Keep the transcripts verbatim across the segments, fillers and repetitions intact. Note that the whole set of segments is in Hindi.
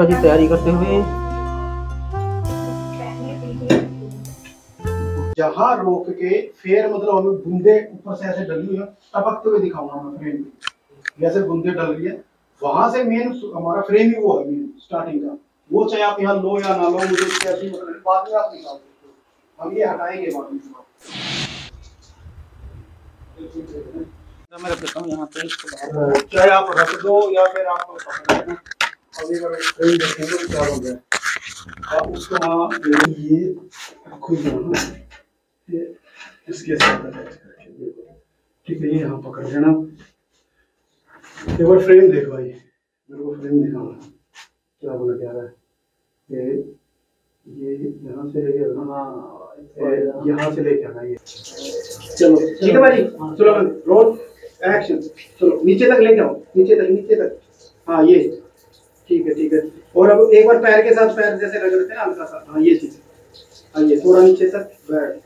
परीक्षा की तैयारी करते हुए जहाँ रोक के फेर मतलब हमें बूंदे ऊपर से ऐसे डली है टपकते हुए दिखाऊंगा मैं फ्रेम में, जैसे बूंदे डल रही है वहां से मेन हमारा फ्रेम ही वो है मेन स्टार्टिंग का, वो चाहे आप यहाँ लो या ना लो मुझे कैसी मतलब बाद में आप निकाल सकते हो, हम ये हटाएंगे बाद में। मैं रख देता हूँ यहाँ पे, चाहे आप रख दो या फिर आप अभी फ्रेम देखेंगे तो क्या हो गया आप उसको ये खुद इसके साथ अटैच करके ठीक है, ये यहाँ पकड़ लेना। एक बार फ्रेम देख भाई, मेरे को फ्रेम दिखाना क्या बोला क्या रहा है, ये यहाँ से लेके आना, यहाँ से लेके आना ये, चलो ठीक है भाई, चलो रोल एक्शन, चलो नीचे तक लेके आओ, नीचे तक नीचे तक, हाँ ये ठीक है ठीक है। और अब एक बार पैर के साथ पैर जैसे रगड़ते हैं ना हल्का सा, हाँ ये चीज, हाँ ये थोड़ा नीचे तक बैठ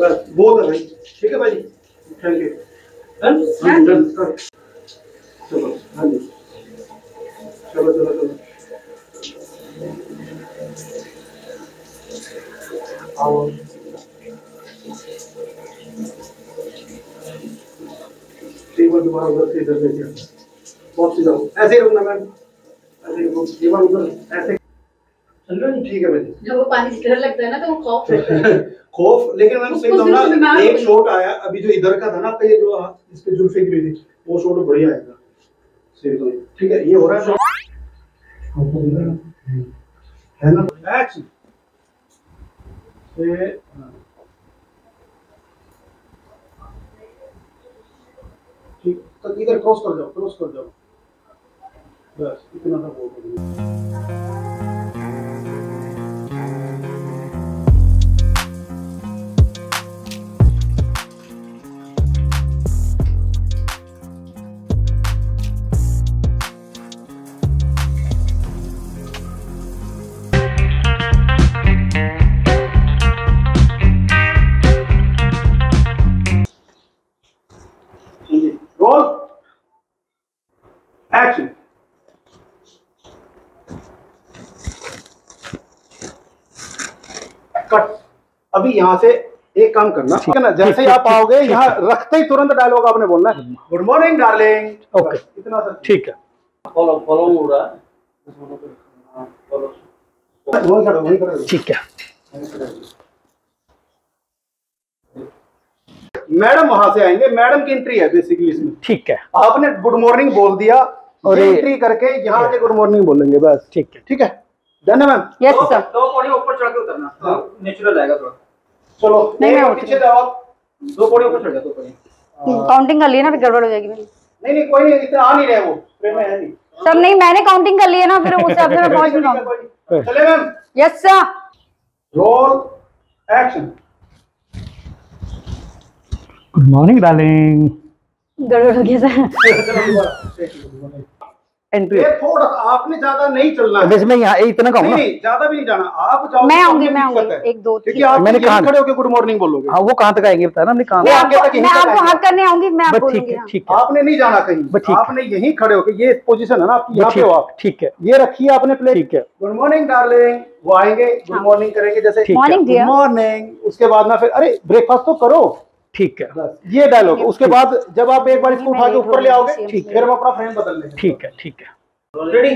बस, बहुत है भाई ठीक है भाई, थैंक यू डन डन कर, चलो हाँ जी चलो चलो चलो आओ टेबल दोबारा उधर से इधर लेके बहुत सीधा ऐसे रखना मैम, ऐसे टेबल उधर ऐसे चलो ठीक है भाई। जब वो पानी से डर लगता है ना तो वो खौफ लगता है खौफ, लेकिन मैंने सही बताऊं ना एक शॉट आया अभी जो इधर का था ना पे जो इस पे जुल्फे की थी वो शॉट बढ़िया आएगा सही ठीक है, ये हो रहा है शॉट है ना एक्शन ये ठीक, तो इधर क्रॉस कर जाओ क्रॉस कर जाओ बस इतना सा बोल। Action. कट। अभी यहाँ से एक काम करना ठीक है ना, जैसे ही आप आओगे यहाँ रखते ही तुरंत डायलॉग आपने बोलना है गुड मॉर्निंग डार्लिंग, ओके इतना सा ठीक है। फॉलो फॉलो हो रहा है, फॉलो वही करो वही करो ठीक है। मैडम वहां से आएंगे, मैडम की एंट्री है बेसिकली इसमें ठीक है, आपने गुड मॉर्निंग बोल दिया और एंट्री करके यहाँ आके गुड मॉर्निंग बोलेंगे बस ठीक है ठीक है डन है मैम। यस सर, दो पौड़ी ऊपर चढ़ के उतरना नेचुरल आएगा थोड़ा, चलो नहीं पीछे जाओ दो पौड़ी ऊपर चढ़ जाओ, दो पौड़ी काउंटिंग कर ली ना फिर गड़बड़ हो जाएगी। नहीं नहीं कोई नहीं, इतना आ नहीं रहे वो फिर मैं है नहीं सर, नहीं मैंने काउंटिंग कर ली है ना फिर उस हिसाब से मैं पहुंच जाऊंगा। चले ma'am yes sir roll action. Good morning darling, गड़बड़ हो गया सर एंट्री, ये थोड़ा आपने ज्यादा नहीं चलना है, मैं यहां इतना कहूं ना नहीं ज्यादा भी नहीं जाना, आप जाओ मैं आऊंगी मैं आऊंगी एक दो क्योंकि आप मैंने कहां खड़े होकर गुड मॉर्निंग बोलोगे, हां वो कहां तक आएंगे पता ना हमने कहां, मैं आपको हाथ करने आऊंगी मैं आपको बोलूंगी, आपने नहीं जाना कहीं, आपने यहीं खड़े होकर ये पोजीशन है ना आपकी यहां पे हो आप ठीक है, ये रखिए आपने प्ले ठीक है। गुड मॉर्निंग डार्लिंग, वो आएंगे गुड मॉर्निंग करेंगे जैसे गुड मॉर्निंग, उसके बाद ना फिर अरे ब्रेकफास्ट तो करो ठीक है, ये डायलॉग। उसके बाद जब आप एक बार इसको उठा के ऊपर ले आओगे ठीक है, फिर हम अपना फ्रेम बदल लेंगे ठीक है ठीक है। Ready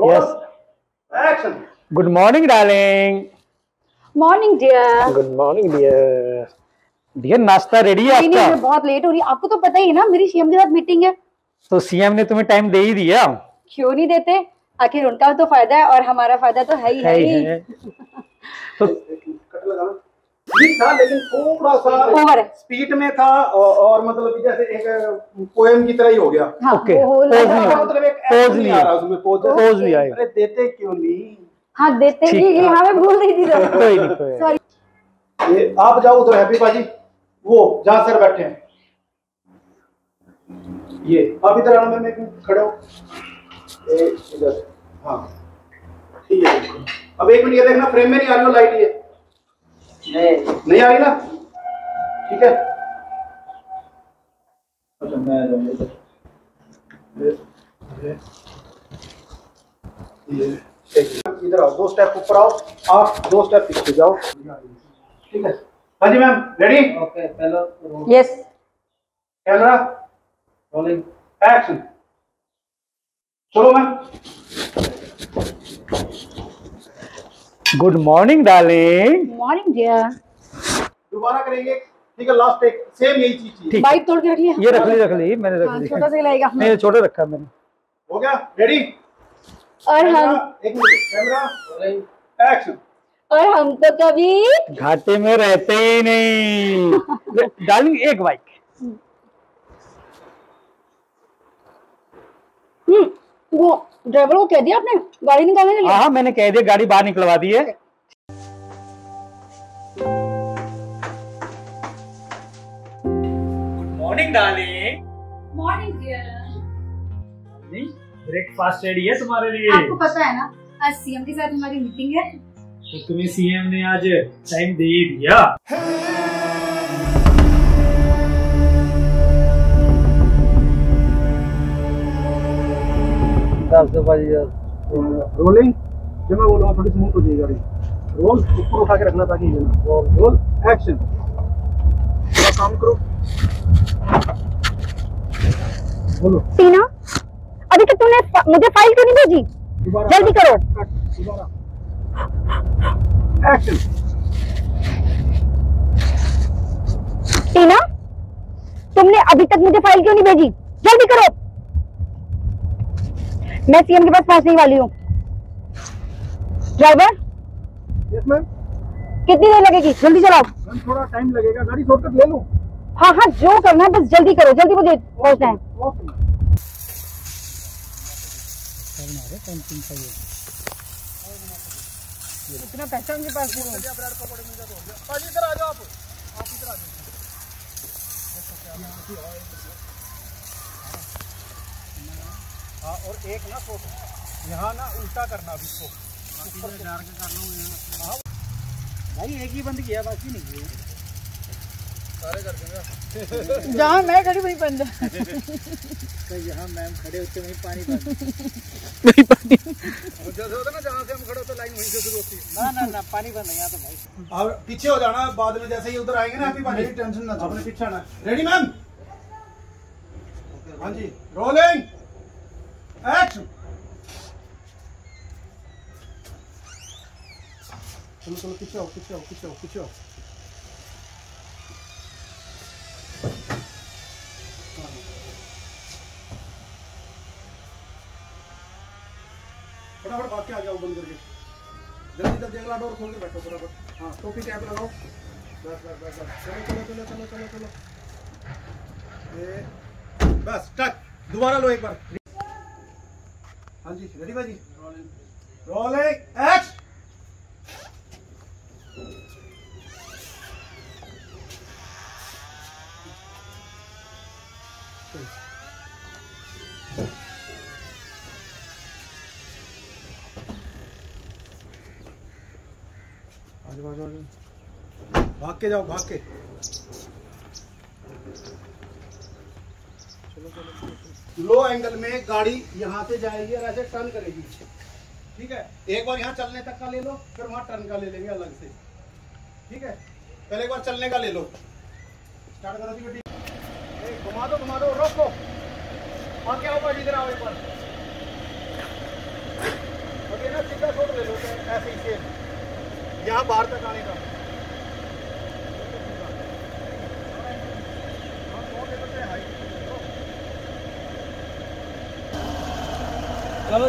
roll action. Good morning darling. Morning dear. Good morning dear. Dear नाश्ता रेडी है आपका? मैं बहुत लेट हो रही, आपको तो पता ही है ना मेरी सीएम के साथ मीटिंग है। तो सीएम ने तुम्हें टाइम दे ही दिया? क्यों नहीं देते, आखिर उनका तो फायदा है और हमारा फायदा तो है ही है। तो कट लगा था लेकिन थोड़ा सा स्पीड में था और मतलब जैसे एक पोएम की तरह ही हो गया। हाँ, ओके मतलब एक पोज नहीं आ रहा उसमें, पोज नहीं आया। अरे देते क्यों नहीं? हाँ देते ही, हाँ मैं भूल रही थी सॉरी। ये आप जाओ उधर हैप्पी पाजी, वो जहाँ सर बैठे हैं ये आप इधर आना, मैं खड़े हो इधर, हाँ ठीक है। अब एक मिनट ये देखना फ्रेम में नहीं आ रही लाइट, ये नहीं आ रही ना ठीक है। अच्छा मैं इधर आओ, दो स्टेप ऊपर आओ, आप दो स्टेप पीछे जाओ, ठीक है। हाँ जी मैम, रेडी? ओके, पहला यस, कैमरा रोलिंग एक्शन। चलो ma'am, good morning darling. Morning dear. दोबारा करेंगे, ठीक है, लास्ट टेक, सेम यही चीज। बाइक तोड़ के रख लिया, ये रख ली रख ली मैंने रख ली, छोटा सा लाएगा, मैंने छोटा रखा मैंने। हो गया, रेडी? और हम एक मिनट, कैमरा एक्शन। और हम तो कभी घाटे में रहते ही नहीं। डार्लिंग एक बाइक। हम्म, वो ड्राइवर को कह दिया आपने गाड़ी निकालने के लिए? हाँ मैंने कह दिया, गाड़ी बाहर निकलवा दी है। Morning darling. Morning dear. Breakfast ready है तुम्हारे लिए? आपको पता है ना, आज सीएम के साथ हमारी मीटिंग है, तो तुम्हें सीएम ने आज टाइम दे दिया। रोलिंग, जो मैं बोलूँगा थोड़ी स्मूथ हो जाएगी गाड़ी। रोल ऊपर उठा के रखना ताकि ये ना, रोल रोल एक्शन। थोड़ा काम करो, बोलो टीना, अभी तक तुमने मुझे फाइल क्यों नहीं भेजी? जल्दी करो। दोबारा एक्शन। टीना, तुमने अभी तक मुझे फाइल क्यों नहीं भेजी? जल्दी करो, मैं सीएम के पास पहुंचने वाली हूँ। ड्राइवर। Yes ma'am. कितनी देर लगेगी? जल्दी चलाओ। मैम थोड़ा टाइम लगेगा, गाड़ी शॉर्टकट ले लूं? हाँ हाँ, जो करना है बस जल्दी करो, जल्दी मुझे पहुंचना है। इतना पैसा उनके पास नहीं है। पाजी इधर आ जाओ, आप आप इधर आ जाओ। हाँ, और एक ना फोटो यहाँ ना उल्टा करना, अभी इसको डाल के कर लो। हाँ भाई, एक ही बंद किया, बाकी नहीं किया, सारे कर देंगे। जहाँ मैं खड़ी वहीं बंद, तो यहाँ मैम खड़े होते वहीं पानी वहीं पानी जैसे होता ना, जहाँ से हम खड़े होते लाइन वहीं से शुरू होती है। ना ना ना, पानी बंद है यहाँ तो भाई। अब पीछे हो जाना, बाद में जैसे ही उधर आएंगे ना, आपकी टेंशन ना, अपने पीछे आना। Ready ma'am? हाँ जी, रोलिंग एक्शन। चलो चलो, पीछे आओ पीछे आओ पीछे आओ पीछे आओ। फटाफट भाग के आ जाओ, बंद करके जल्दी जल्दी, अगला डोर खोल के बैठो फटाफट। हाँ, टोपी कैप लगाओ, बस बस बस बस। चलो चलो चलो चलो चलो चलो, बस टच। दोबारा लो एक बार। हाँ जी, रेडी भाजी? Rolling rolling x. भाग के जाओ, भाग के। लो एंगल में गाड़ी यहाँ से जाएगी और ऐसे टर्न करेगी, ठीक है। एक बार यहाँ चलने तक का ले लो, फिर वहाँ टर्न का ले लेंगे अलग से, ठीक है। पहले एक बार चलने का ले लो, स्टार्ट करो जी बेटी। घुमा दो घुमा दो, रोको। और क्या होगा, इधर आओ एक बार। ओके ना, सीधा छोड़ ले लो ऐसे ही से, यहाँ बाहर तक आने का। चलो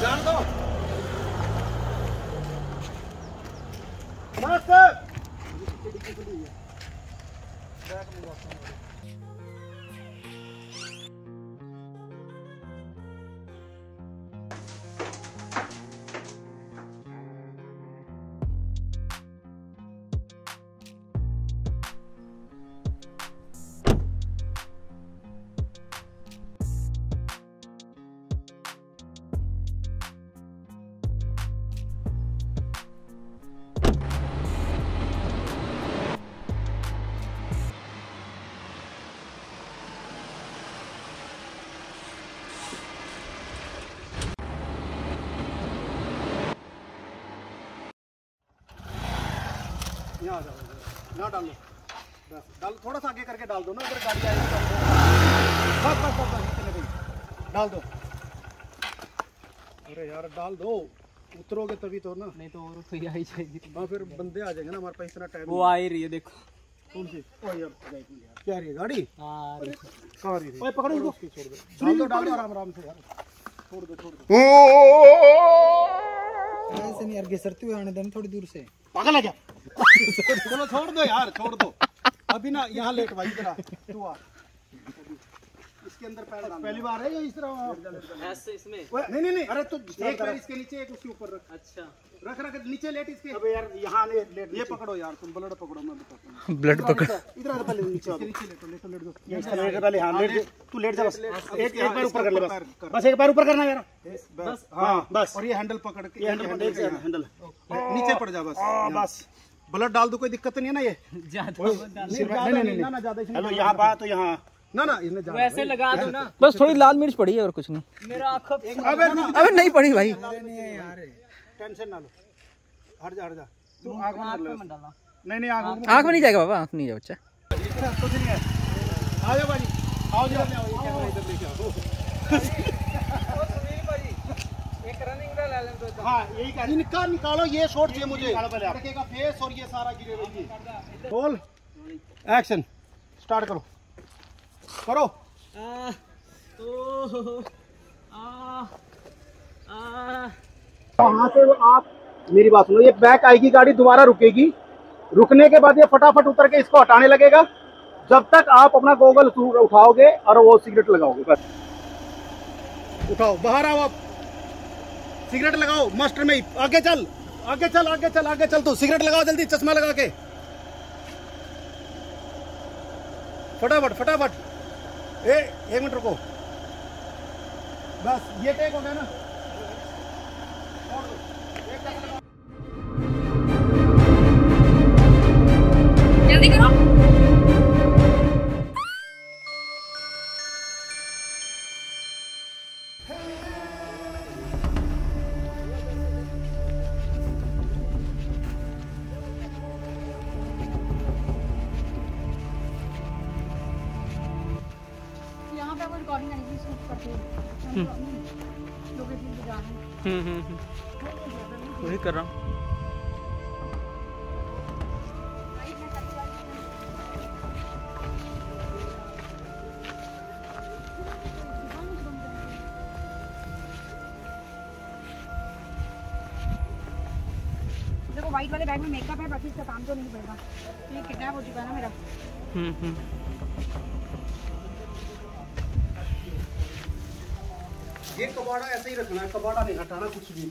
जान दो। मास्टर यहाँ आ जाओ, यहाँ डाल दो, डाल थोड़ा सा आगे करके डाल दो ना, इधर गाड़ी आएगी, डाल दो। अरे यार डाल दो, उतरोगे तभी तो ना, नहीं तो और तो आई जाएगी। हाँ फिर बंदे आ जाएंगे ना हमारे पास, इतना टाइम। वो आ ही रही है देखो, कौन सी? ओ यार क्या रही है गाड़ी? हाँ कहाँ रही है? ओए पकड़ो इसको, छोड़ दो, डाल दो, डाल दो आराम आराम से यार, छोड़ दो छोड़ दो। ऐसे नहीं यार, घिसरते हुए आने देना थोड़ी दूर से। पागल है क्या? चलो छोड़ दो यार, छोड़ दो अभी ना, यहाँ लेट भाई जरा तू आ। इसके अंदर पैर पहली बार है या इस तरह ऐसे इसमें? नहीं नहीं नहीं, अरे तो एक पैर इसके नीचे एक उसके ऊपर रख। अच्छा रख रख नीचे लेट इसके। अबे यार यहाँ लेट, ये पकड़ो यार, तुम ब्लड पकड़ो, मैं बताता हूँ। ब्लड पकड़, इधर आ पहले, नीचे आओ, नीचे लेटो लेटो लेट दो, ये इसका लेट पहले। हां लेट, तू लेट जा बस, एक एक पैर ऊपर कर ले बस, बस एक पैर ऊपर करना यार बस। हां बस, और ये हैंडल पकड़ के, ये हैंडल हैंडल नीचे पड़ जा बस। हां बस ब्लड डाल दो, कोई दिक्कत नहीं है ना, ये ज्यादा नहीं नहीं ना ज्यादा। हेलो यहाँ पा तो यहाँ ना ना, इसमें वैसे लगा दो ना, बस थोड़ी लाल मिर्च पड़ी है और कुछ नहीं। मेरा आँख अबे अबे नहीं पड़ी भाई, टेंशन ना लो, हट जा हट जा तू, आँख में डालना। नहीं नहीं आँख आँख में नहीं जाएगा बाबा, आँख नहीं जाएगा। बच्चा कुछ नहीं है, आ जाओ भाई, आओ जाओ, कैमरा इधर लेके आओ। ओ सुनील भाई एक रनिंग का ले लो। हां यही का इनका निकालो, ये शॉट चाहिए मुझे, लड़के का फेस और ये सारा गिरे हुए ये। बोल एक्शन स्टार्ट करो करो। आ, ओ, आ, आ। वहाँ से आप मेरी बात सुनो, ये बैक आएगी गाड़ी, दोबारा रुकेगी, रुकने के बाद ये फटाफट उतर के इसको हटाने लगेगा, जब तक आप अपना गोगल उठाओगे और वो सिगरेट लगाओगे। बस उठाओ, बाहर आओ, आप सिगरेट लगाओ मास्टर में, आगे चल आगे चल आगे चल आगे चल, तो सिगरेट लगाओ जल्दी, चश्मा लगा के फटाफट फटाफट। ए, एक मिनट रुको, बस ये टेक हो गया ना। जल्दी करो, वही कर रहा हूँ। देखो व्हाइट वाले बैग में मेकअप है, बाकी इसका काम तो नहीं पड़ेगा, ये किडनैप हो चुका है ना मेरा। हम्म हम्म ये कबाड़ा ऐसे ही रखना है, कबाड़ा नहीं हटाना कुछ भी,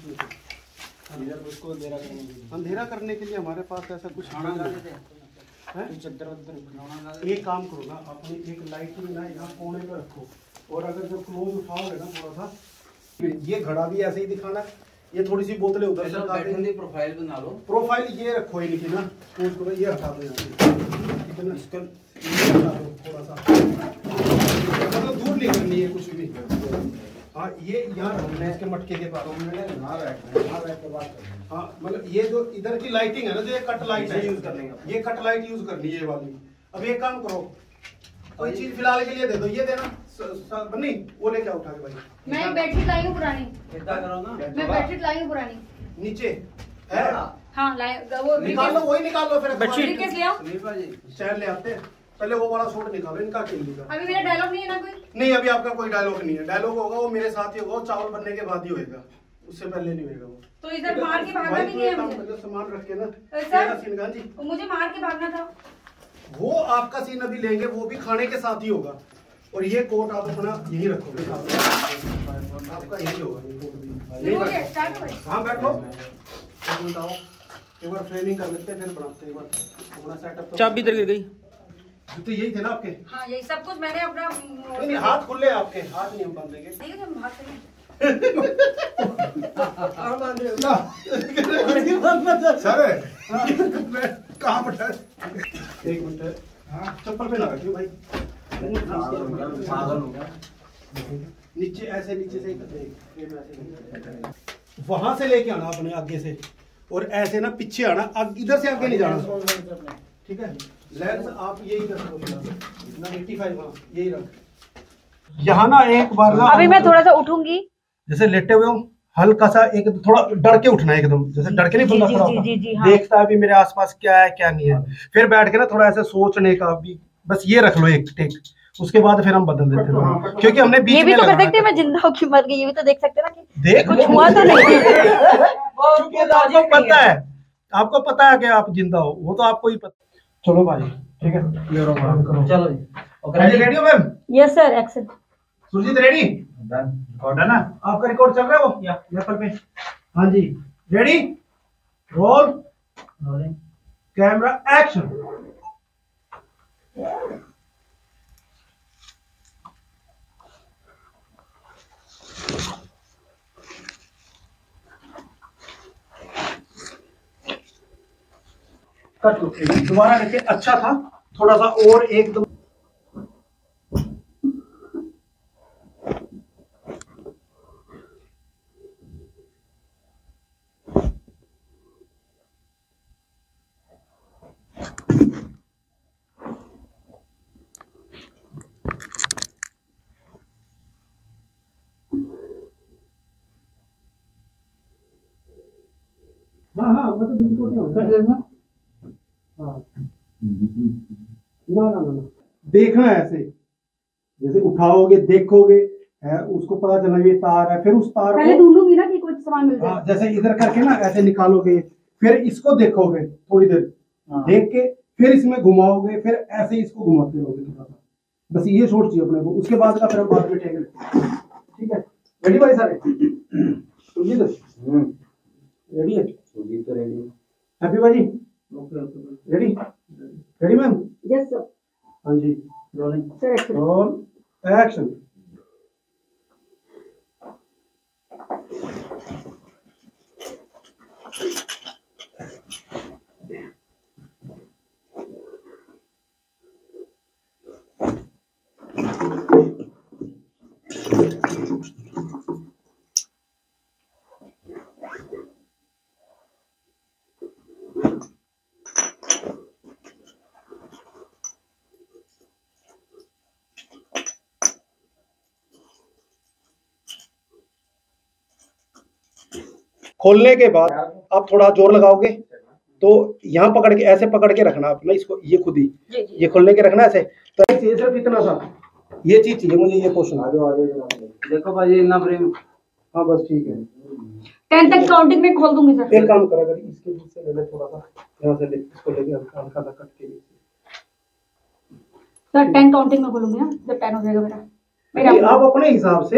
उसको अंधेरा करने के लिए, अंधेरा करने के लिए हमारे पास ऐसा कुछ आना नहीं है। चद्दर वद्दर एक काम करो ना, अपनी एक लाइट में ना यहाँ कोने पर रखो, और अगर जब क्लोज उठाओगे ना थोड़ा सा, ये घड़ा भी ऐसे ही दिखाना है, ये थोड़ी सी बोतलें उधर से डाल, प्रोफाइल बना लो, प्रोफाइल ये रखो इनकी ना, ये हटा दो थोड़ा सा, मतलब दूर नहीं करनी है कुछ भी। हाँ ये यहाँ हमने इसके मटके के पास हमने ना रखा है, ना रख के बात कर। हाँ मतलब ये जो इधर की लाइटिंग है ना, जो ये कट लाइट है, यूज कर लेंगे, ये कट लाइट यूज करनी है ये वाली। अब एक काम करो, कोई चीज फिलहाल के लिए दे दो, ये देना बनी वो लेके उठा के भाई। मैं बैटरी लाई हूँ पुरानी, इतना करो ना, मैं बैटरी लाई हूँ पुरानी नीचे है। हाँ वो निकाल लो, वही निकाल लो, फिर बैटरी के ले आओ, शहर ले आते हैं, पहले वो वाला शॉट निकालो इनका खेलने का। अभी मेरा डायलॉग नहीं है ना कोई? नहीं अभी आपका कोई डायलॉग नहीं है, डायलॉग होगा वो मेरे साथ ही होगा, चावल बनने के बाद ही होएगा, उससे पहले नहीं होएगा वो। तो इधर मार के भागना भी नहीं है मुझे, सामान रख के ना सर जी, मुझे मार के भागना था। वो आपका सीन अभी लेंगे, वो भी खाने के साथ ही होगा, और ये कोट आप अपना यही रखोगे, आपका यही होगा। हाँ बैठो, एक बार फ्रेमिंग कर लेते हैं, फिर बनाते हैं। चाबी इधर गिर गई तो यही थे ना आपके? हाँ यही सब कुछ मैंने अपना। नहीं नहीं हाथ खुले आपके, हाथ नहीं हम बांध देंगे, नहीं हम हाथ नहीं बांध देंगे सर। कहाँ बैठा? एक मिनट, चप्पल पे ना रखियो भाई, नीचे ऐसे नीचे से, वहाँ से लेके आना अपने आगे से, और ऐसे ना पीछे आना, अब इधर से आगे नहीं जाना, ठीक है। लेंस आप यही यही रख यहाँ ना एक बार ना। अभी मैं थोड़ा सा उठूंगी, जैसे लेटे हुए हूँ हल्का सा, एक थोड़ा डर के उठना है एकदम, जैसे डर के नहीं बंदा खड़ा होता देखता है अभी मेरे आसपास क्या है क्या नहीं है। फिर बैठ के ना थोड़ा ऐसे सोचने का भी, बस ये रख लो एक टेक, उसके बाद फिर हम बदल देते हैं। क्योंकि हमने बीच ये भी तो कर सकते हैं, मैं जिंदा हूं कि मर गई ये भी तो देख सकते हैं ना कि देख कुछ हुआ तो नहीं। आपको पता है, आपको पता है कि आप जिंदा हो, वो तो आपको ही पता। चलो भाई ठीक है, चलो जी। ओके रेडी हो ma'am? Yes sir, action. Surjit ready? Record है ना आपका, रिकॉर्ड चल रहा है वो पेपर पे? हाँ जी, रेडी, रोल, कैमरा, एक्शन। दोबारा करके, अच्छा था थोड़ा सा और एकदम। हाँ हाँ मतलब बिल्कुल नहीं होता है ना। ना ना ना देखना ऐसे, जैसे उठाओगे देखोगे है, उसको पता चला ये तार है, फिर उस तार पहले ढूंढूंगी ना कि कुछ सामान मिल जाए। जैसे इधर करके ना ऐसे निकालोगे, फिर इसको देखोगे थोड़ी देर, देख के फिर इसमें घुमाओगे, फिर ऐसे इसको घुमाते रहोगे थोड़ा सा, बस ये शॉट चाहिए अपने को। उसके बाद का फिर हम बाद में टेक लेते हैं, ठीक है। रेडी भाई सारे? रेडी है तो रेडी हैप्पी भाई? Ready ready ma'am? Yes sir. हाँ जी, रोलिंग सर, एक्शन, एक्शन। खोलने के बाद आप थोड़ा जोर लगाओगे तो यहाँ पकड़ के ऐसे पकड़ के रखना आपने इसको, ये खुद ही ये खोलने के रखना ऐसे, तो ये सिर्फ इतना सा ये चीज चाहिए मुझे, ये पोर्शन। आ जाओ आ जाओ, देखो भाई इतना प्रेम। हाँ बस ठीक है, टेन तक काउंटिंग में खोल दूंगी सर। एक काम करा कर, इसके बीच से ले थोड़ा सा, यहाँ से ले, इसको लेके हल्का हल्का सा कट के सर टेन काउंटिंग में खोलूंगी ना, जब टेन हो जाएगा मेरा। आप अपने हिसाब से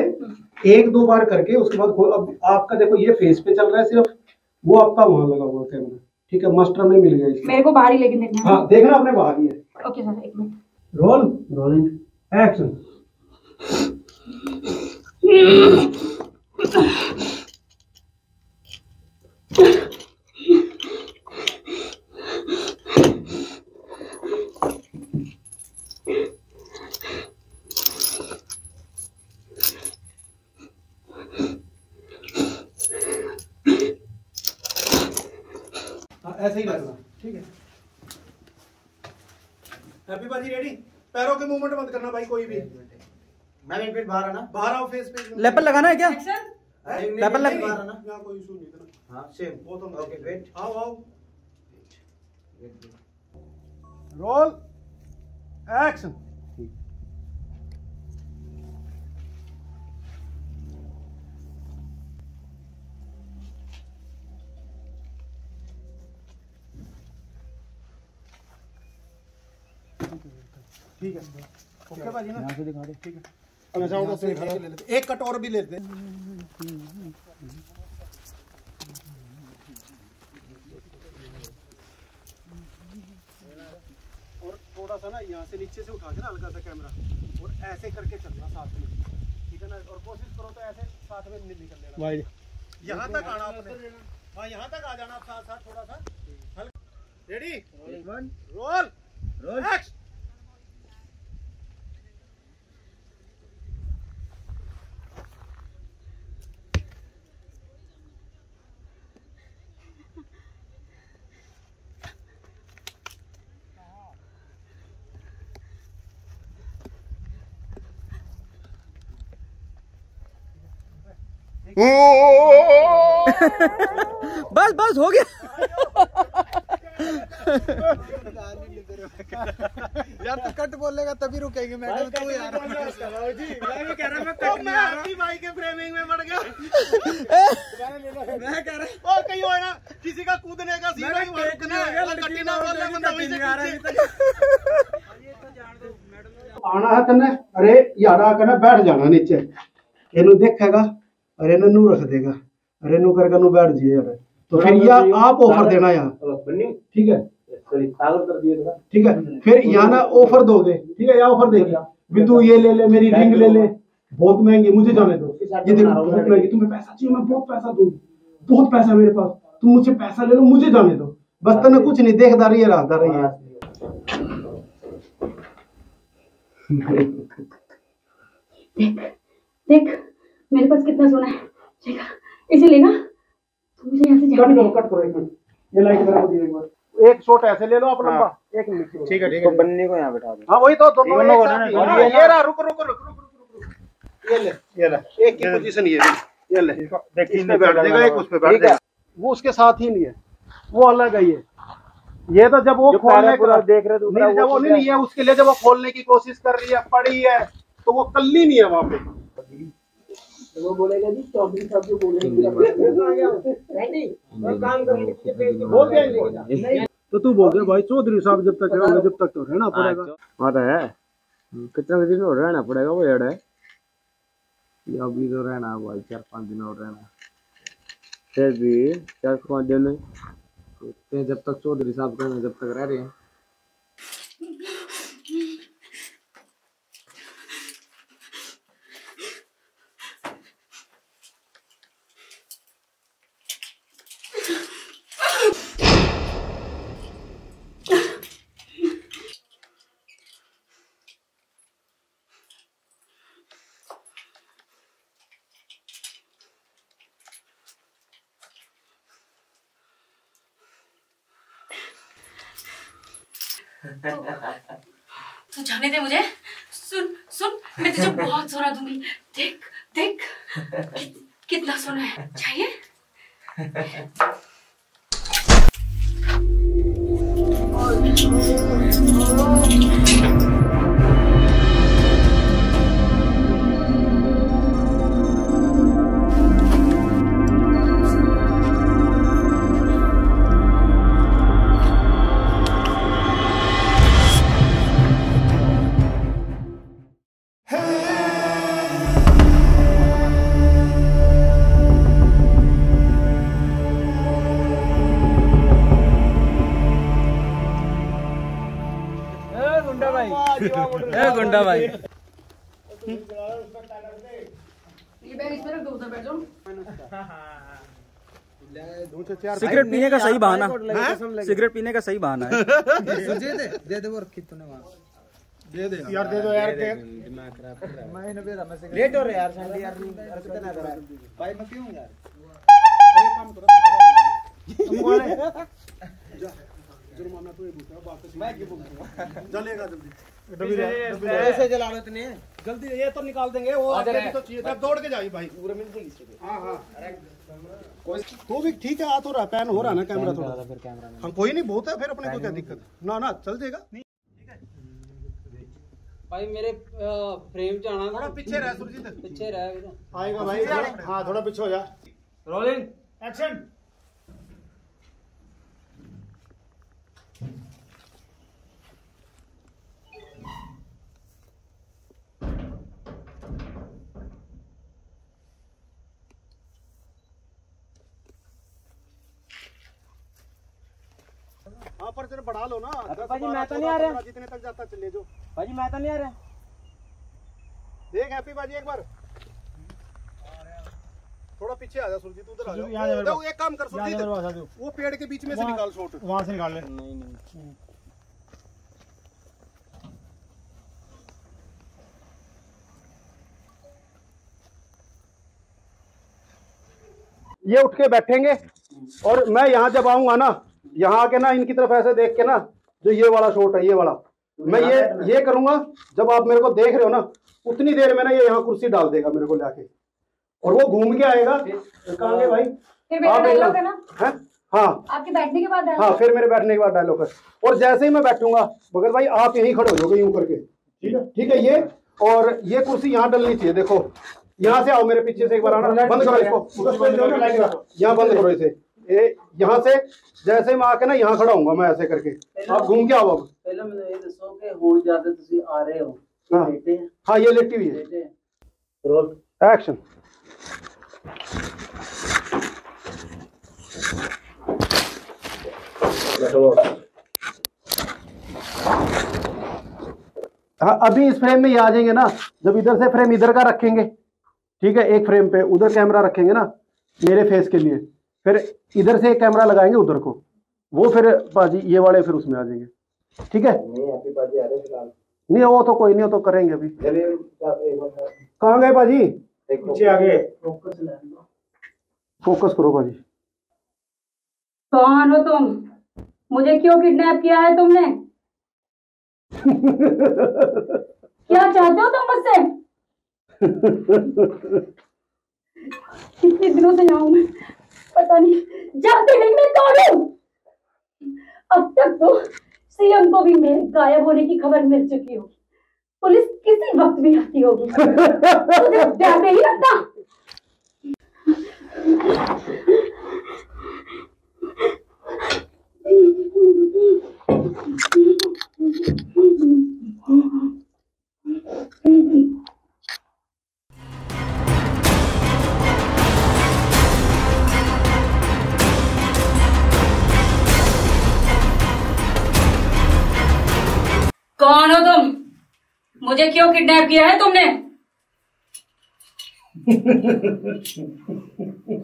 एक दो बार करके उसके बाद, अब आपका देखो ये फेस पे चल रहा है सिर्फ, वो आपका वहां लगा हुआ कैमरा, ठीक है। मास्टर में मिल गया मेरे को बाहर ही, लेकिन देखना हाँ देखना अपने बाहर ही है। ओके सर, एक मिनट। Roll, rolling, action. ऐसे ही रखना, ठीक है। हैप्पी बाजी रेडी? पैरों के मूवमेंट मत करना भाई कोई भी। मैं एक मिनट बाहर आना, बाहर आओ, फेस पे लेपल लगाना है क्या? लेपल लग बाहर आना, यहां कोई इशू नहीं है। हां सेम वो तो। ओके वेट, आओ आओ। Roll, action. ठीक है ओके भाई ना, यहां से दिखा दे, ठीक है। अब ऐसा होगा से ले लेते हैं, एक कट और भी ले लेते हैं। और थोड़ा सा ना यहां से नीचे से उठा के ना हल्का सा कैमरा, और ऐसे करके चलना साथ में, ठीक है ना। और कोशिश करो तो ऐसे साथ में निकल लेना भाई, यहां तक आना आपने। हां यहां तक आ जाना आप साथ साथ, थोड़ा सा हल्का। Ready? One, roll, roll, action. बस बस हो गया। यार तू कट बोलेगा तभी रुकेगी मैडम। तू यार मैं कह रहा मैं कट मैं अपनी भाई के फ्रेमिंग में मर गया। मैं कह रहा और कहीं हो ना किसी का कूदने का सीन नहीं हो रहा कटी ना बोल रहा बंदा वहीं से आ रहा है। ये तो जान दो मैडम आना है तने। अरे यारा करना बैठ जाना नीचे एनु देखेगा और एनु नू रख देगा और एनु करके नू बैठ जाए। यार तो फिर यह आप ऑफर देना यहाँ ठीक है ठीक है। फिर यहाँ ना ऑफर दोगे ठीक है। यहाँ ऑफर देगा भी तू ये ले ले मेरी रिंग ले ले बहुत महंगी मुझे जाने दो। ये देखो बहुत महंगी तुम्हें पैसा चाहिए मैं बहुत पैसा दूँ बहुत पैसा मेरे पास तुम मुझे पैसा ले लो मुझे जाने दो। बस तेना कुछ नहीं देखता रही है रास्ता रही है। देख मेरे पास कितना सोना है इसीलिए ना कट करो कट करो एक मिनट ये लाइट करो एक बार एक शॉट ऐसे ले लो आप लंबा एक मिनट ठीक है ठीक है। तो बन्नी को यहाँ बैठा दो। हाँ वही तो दोनों को ये रहा रुको रुको रुको रुको ये ले ये ले एक की पोजीशन ये ये ले देख इसमें बैठ जाएगा एक उस पे बैठ जाएगा वो उसके साथ ही नहीं है वो अलग है। ये ये तो जब वो खोलने पूरा देख रहे थे नहीं जब वो नहीं है उसके लिए जब वो खोलने की कोशिश कर रही है पड़ी है तो वो कल्ली नहीं है वहाँ पे। वो बोलेगा जी चौधरी साहब जो बोलेंगे तो तू बोल भाई चौधरी साहब जब तक है जब तक तो रहना पड़ेगा है कितने दिन और रहना पड़ेगा। वो यार है अभी तो रहना भाई चार पाँच दिन और रहना फिर भी चार पाँच दिन जब तक चौधरी साहब कहना जब तक रह रहे हैं। तू तो, तो जाने दे मुझे। सुन सुन मैं तुझे बहुत सोना दूंगी। देख देख कि, कितना सोना है चाहिए। गुंडा भाई सिगरेट पीने का सही बहाना सिगरेट पीने का सही बहाना है। दे दे दे दे दे दे यार दे दो यार लेट हो रहे यार भाई मैं क्यों यार काम करो जुर्माना तो ये भूखा वापस मैं क्यों भूखा चलेगा जल्दी ऐसे जला लो इतने जल्दी ये तो निकाल देंगे वो आगे तो चाहिए था दौड़ के जाइए भाई पूरे मिनट से खींच दो। हां हां तो भी ठीक है आ तो रहा पैन हो रहा ना कैमरा थोड़ा फिर कैमरा हम कोई नहीं बहुत है फिर अपने को क्या दिक्कत ना ना चल जाएगा ठीक है भाई मेरे फ्रेम पे आना थोड़ा पीछे रह सुरजीत पीछे रह आएगा भाई। हां थोड़ा पीछे हो जा। Rolling action. पर बढ़ा लो ना भाजी मैं तो नहीं आ रहा जितने तक जाता चले जो भाजी मैं तो नहीं आ रहा। देख हैप्पी भाजी एक बार थोड़ा पीछे आ जा सुरजीत उधर आ जा। देखो एक काम कर सुरजीत वो पेड़ के बीच में से निकाल शॉट वहां से निकाल ले। नहीं नहीं ये उठ के बैठेंगे और मैं यहाँ जब आऊंगा ना यहाँ आके ना इनकी तरफ ऐसे देख के ना जो ये वाला शॉट है ये वाला मैं ये ये करूंगा। जब आप मेरे को देख रहे हो ना उतनी देर में ना ये यहाँ कुर्सी डाल देगा मेरे को लाके और वो घूम के आएगा कहां भाई। फिर डायलॉग है ना, है हाँ आपके बैठने के बाद डायलॉग, हाँ फिर मेरे बैठने के बाद डायलॉग है। और जैसे ही मैं बैठूंगा बगर भाई आप यहीं खड़े हो जाओगे यूं करके, ठीक है ठीक है। ये और ये कुर्सी यहाँ डलनी चाहिए, देखो यहाँ से आओ मेरे पीछे से एक बार आना, बंद करो इसको, यहाँ बंद करो इसे, यहाँ से जैसे मैं आके ना यहाँ खड़ा हूँ मैं ऐसे करके, आप घूम के आओ। अब पहले मुझे ये दसो कि होड़ जाते तुसी आ रहे हो, लेटे हैं हाँ ये लेटी हुई है। Roll action. हाँ अभी इस फ्रेम में ही आ जाएंगे ना, जब इधर से फ्रेम इधर का रखेंगे ठीक है, एक फ्रेम पे उधर कैमरा रखेंगे ना मेरे फेस के लिए, फिर इधर से एक कैमरा लगाएंगे उधर को, वो फिर पाजी ये वाले फिर उसमें आ जाएंगे ठीक है। नहीं पाजी आ रहे फिलहाल, नहीं वो तो कोई नहीं, वो तो करेंगे अभी। कहाँ गए पाजी? पीछे आ गए। फोकस करो पाजी। कौन हो तुम? मुझे क्यों किडनैप किया है तुमने? क्या चाहते हो तुम मुझसे? कितने दिनों से आऊं मैं पता नहीं, जानती नहीं मैं कौन हूं। अब तक तो सीएम को भी मेरे गायब होने की खबर मिल चुकी होगी, पुलिस किसी वक्त भी आती होगी। तुझे डर नहीं लगता? कौन हो तुम? मुझे क्यों किडनैप किया है तुमने?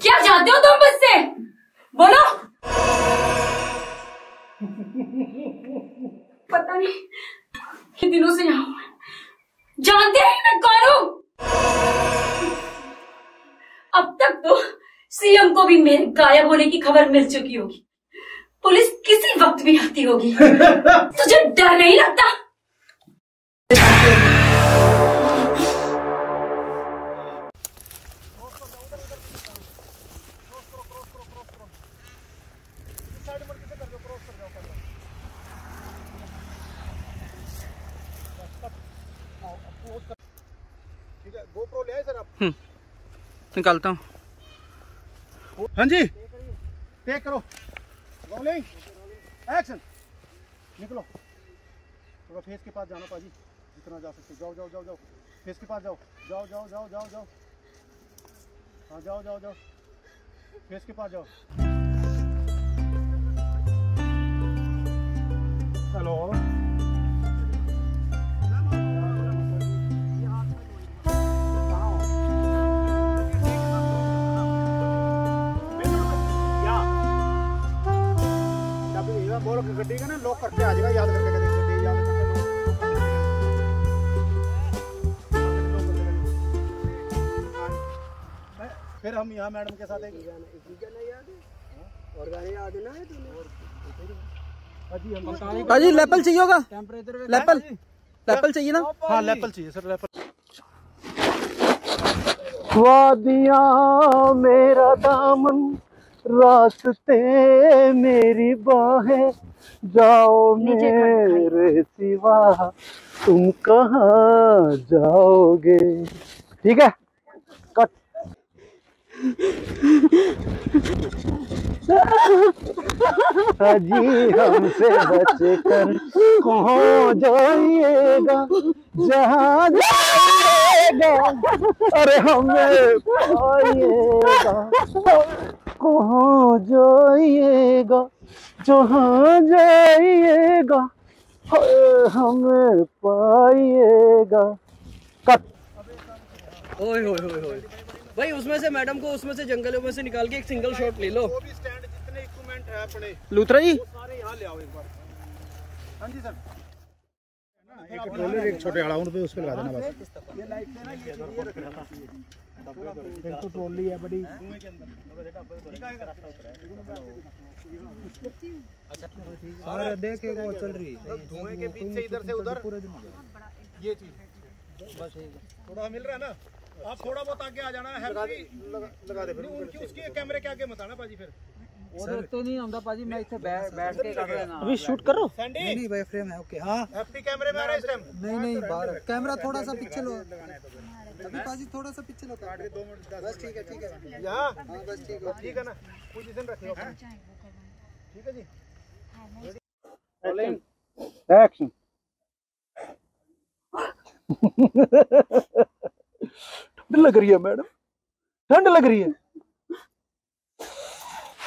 क्या चाहते हो तुम मुझसे? बोलो। पता नहीं कितने दिनों से यहाँ हूं, जानते हैं मैं कौन हूं। अब तक तो सीएम को भी मेरे गायब होने की खबर मिल चुकी होगी, पुलिस किसी वक्त भी आती होगी। तुझे डर नहीं लगता? गोप्रो ले आए सर आप? निकालता हूँ। हाँ जी टेक करो। Rolling action. निकलो, थोड़ा फेस के पास जाना पाजी जितना जा सकते। जाओ जाओ जाओ जाओ फेस के पास जाओ जाओ जाओ जाओ जाओ जाओ हाँ जाओ जाओ जाओ फेस के पास जाओ। हेलो बोल गड्डी का ना लॉक करके आ जाएगा, याद करके करेंगे याद करके। फिर हम यहाँ मैडम के साथ एक और गाड़ी आ देना है तूने। भाजी लेपल चाहिए होगा, टेम्परेचर लेपल लेपल चाहिए ना। हाँ लेपल चाहिए सर लेपल। वादियाँ मेरा दामन, रास्ते मेरी बाहें, जाओ मेरे सिवा तुम कहाँ जाओगे। ठीक है कट। जी हमसे बच कर कहाँ जाइएगा, जहाँ जाइएगा अरे हमें पाइएगा, कहाँ जाइएगा जहाँ जाइएगा हमें पाइएगा। कट। ओए होए होए होए भाई, उसमें से मैडम को उसमें से जंगलों में से निकाल के एक सिंगल शॉट ले लो। स्टैंड जितने इक्विपमेंट है अपने लूथरा जी सारे यहाँ ले आओ एक बार। हाँ जी सर, एक टोलर एक छोटे अलाउंड पे उस पे लगा देना बस। ये लाइट से ना ये ये रख रहा था। एक तो ट्रॉली है बड़ी। और देखे वो चल रही है धुएं के बीच से इधर से उधर, ये चीज बस थोड़ा मिल रहा है ना। आप थोड़ा बहुत आगे आ जाना है, उसके कैमरे के आगे मत आना भाजी, फिर उधर तो नहीं आंदा भाजी, मैं इधर बैठ के कर लेना। अभी शूट करो। नहीं नहीं भाई फ्रेम है ओके। हां एफटी कैमरे में आ रहा है इस टाइम। नहीं नहीं बाहर कैमरा थोड़ा सा पीछे लो अभी भाजी, थोड़ा सा पीछे लो काट के दो मिनट। बस ठीक है ठीक है यहां। हां बस ठीक है ठीक है ना, पोजीशन रखियो ठीक है जी। Rolling action. ठंड लग रही है मैडम, ठंड लग रही है।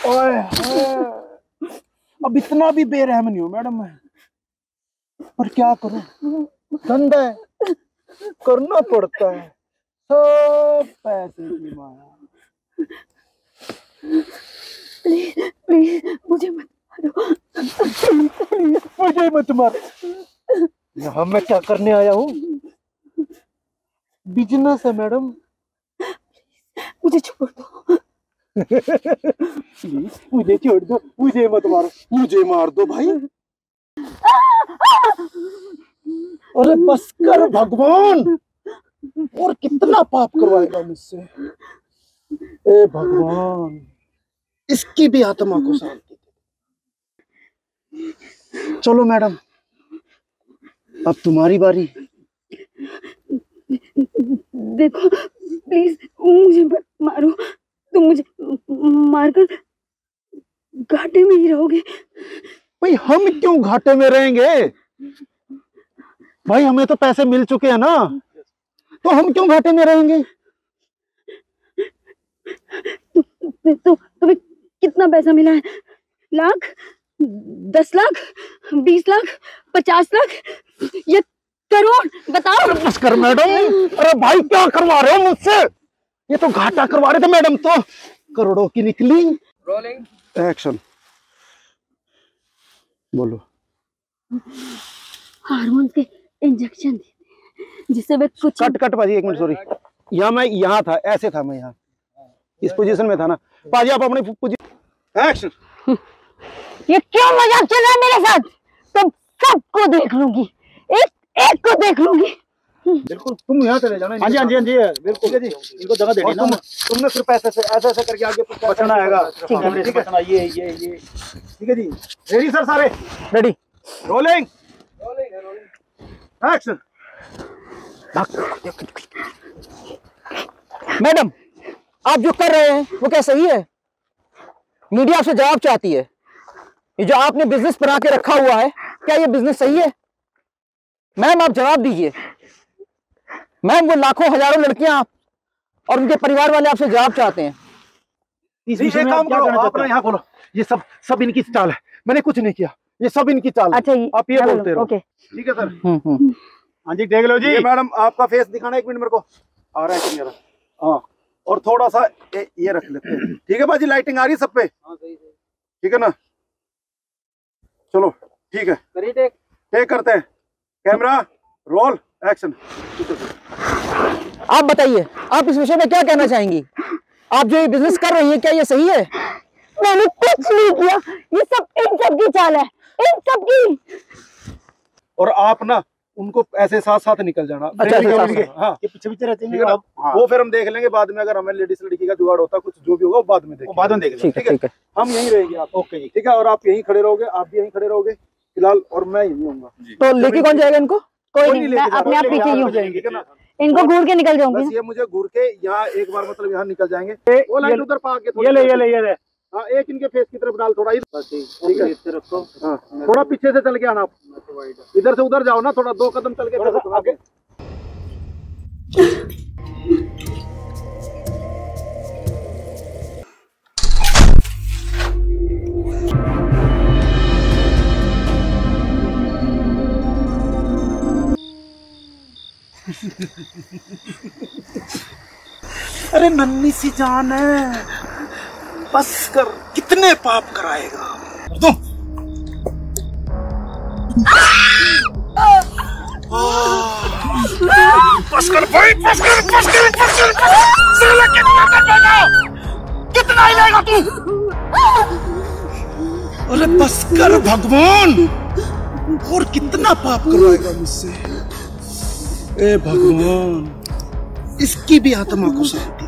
ओए अब इतना भी बेरहम नहीं हूं मैडम मैं, पर क्या करूं धंधा है, करना पड़ता है, सब पैसे की माया। प्लीज प्लीज मुझे मत मारो, मुझे मत मारो। यहाँ मैं क्या करने आया हूँ, बिजनेस है मैडम। मुझे छोड़ दो, मुझे छोड़ दो, मुझे मत मारो, मुझे मार दो भाई। अरे बस कर भगवान, और कितना पाप करवाएगा मुझसे। ए भगवान इसकी भी आत्मा को शांति दे। चलो मैडम अब तुम्हारी बारी। देखो प्लीज मुझे मत मारो, तुम मुझे मारकर घाटे में ही रहोगे। भाई हम क्यों घाटे में रहेंगे भाई, हमें तो पैसे मिल चुके हैं ना, तो हम क्यों घाटे में रहेंगे। तु, तु, तु, तुम्हें कितना पैसा मिला है? लाख, दस लाख, बीस लाख, पचास लाख या करोड़? बताओ। बस कर मैडम, अरे भाई क्या करवा रहे हो मुझसे, ये तो घाटा करवा रहे थे मैडम, तो करोड़ों की निकली। Rolling action. बोलो। हार्मोन्स के इंजेक्शन देते जिससे वे कुछ कट कट पाजी एक मिनट सॉरी, यहाँ मैं यहाँ था, ऐसे था मैं यहाँ इस पोजीशन में था ना पाजी, आप अपने पोजीशन। एक्शन। ये क्या मजाक चल रहा है मेरे साथ, तुम सबको देख लूंगी, एक एक को देख लूंगी। बिल्कुल तुम यहाँ चले जाना। हाँ जी हाँ जी हाँ जी बिल्कुल जी, इनको जगह देनी ना, तुमने सिर्फ ऐसे ऐसे ऐसे ऐसे करके आगे बचना आएगा, बचना ये ये ये ठीक है जी। रेडी सर, सारे रेडी। Rolling action. मैडम आप जो कर रहे हैं वो क्या सही है? मीडिया आपसे जवाब चाहती है, ये जो आपने बिजनेस बना के रखा हुआ है क्या ये बिजनेस सही है? मैम आप जवाब दीजिए। मैम वो लाखों हजारों लड़कियां और उनके परिवार वाले आपसे जवाब चाहते हैं। इस विषय में काम करो, आप यहाँ बोलो ये सब सब इनकी चाल है, मैंने कुछ नहीं किया, ये सब इनकी चाल है। अच्छा आप ये बोलते रहो ठीक है सर। हाँ जी देख लो जी। मैडम आपका फेस दिखाना एक मिनट मेरे को, आ रहा है मेरा। हाँ और थोड़ा सा ये रख लेते हैं ठीक है भाजी, लाइटिंग आ रही है सब पे ठीक है ना। चलो ठीक है टेक करते हैं। Camera roll action. आप बताइए आप इस विषय में क्या कहना चाहेंगी, आप जो ये बिजनेस कर रही हैं क्या ये सही है? मैंने कुछ नहीं किया, ये सब इन सब की चाल है, इन सब की। और आप ना उनको ऐसे साथ साथ निकल जाना। अच्छा हाँ ये पीछे पीछे रहते हैं वो, फिर हम देख लेंगे बाद में, अगर हमें लेडीज लड़की का जुगाड़ होता कुछ जो भी होगा वो बाद में देखेंगे, बाद में देख लेंगे ठीक है। हम यहीं रहेंगे आप ओके जी ठीक है, और आप यहीं खड़े रहोगे, आप भी यहीं खड़े रहोगे फिलहाल, और मैं यहीं होऊंगा। तो लेके कौन जाएगा इनको? कोई नहीं, मैं अपने आप पीछे ही हो जाएंगे ठीक है ना, इनको घूर के निकल जाऊंगी। बस ये मुझे घूर के यहाँ एक बार मतलब यहाँ निकल जाएंगे। वो लाइट उधर पा के ये ले ये ले ये ले। हाँ एक इनके फेस की तरफ डाल थोड़ा ही ठीक है, इससे रखो। हाँ थोड़ा पीछे से चल के आना, आप इधर से उधर जाओ ना, थोड़ा दो कदम चल के आगे। अरे नन्ही सी जान है, बस कर कितने पाप कराएगा तुम। बस कर भाई, बस कर बस कर बस कर साला कितना देगा, कितना ही लेगा तू। अरे बस कर भगवान, और कितना पाप कराएगा मुझसे। ए भगवान इसकी भी आत्मा को शांति।